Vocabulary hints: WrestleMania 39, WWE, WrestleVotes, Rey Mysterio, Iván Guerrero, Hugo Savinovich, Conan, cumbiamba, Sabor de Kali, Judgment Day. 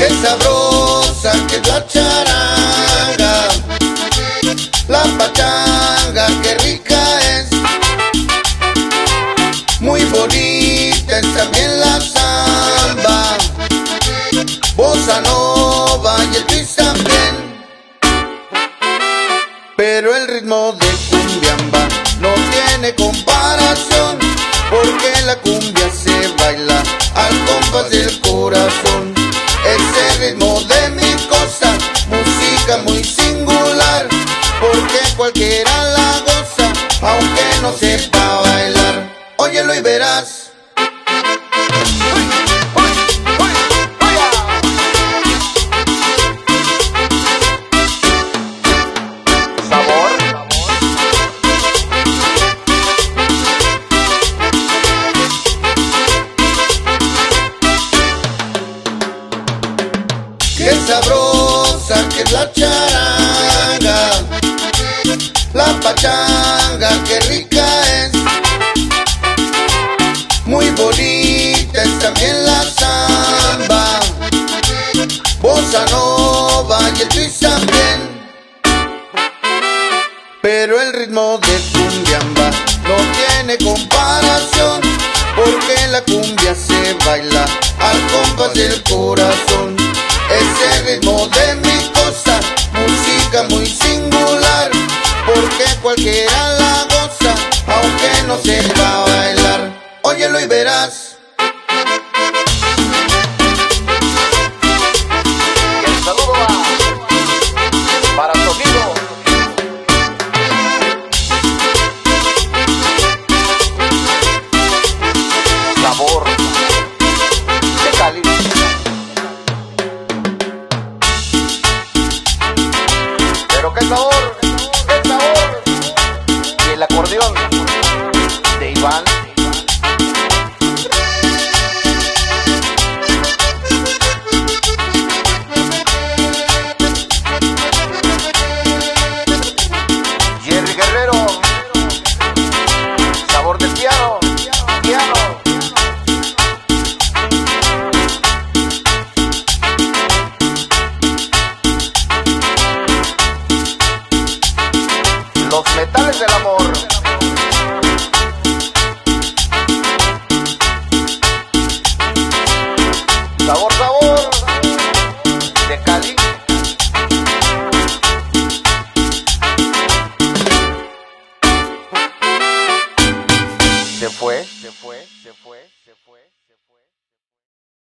qué sabrosa que es la charanga, la pachanga, qué rica es, muy bonita es también la samba, bossa nova y el twist también, pero el ritmo de cumbiamba no tiene comparación, porque la cumbia se baila al compás del corazón. Es el ritmo de mi costa, música muy singular, porque cualquiera la goza, aunque no sepa bailar. Óyelo y verás. Qué sabrosa que es la charanga, la pachanga, qué rica es, muy bonita es también la samba, bossa nova y el twist también, pero el ritmo de cumbiamba no tiene comparación, porque la cumbia se baila al compás del corazón. Es el ritmo de mi costa, música muy singular, porque cualquiera la goza, aunque no sepa bailar. Óyelo y verás. El saludo va para tu amigo. Sabor de Cali. ¡Qué sabor! Y el acordeón de Iván Guerrero, sabor del piano. Los metales del amor. Sabor de Cali. Se fue.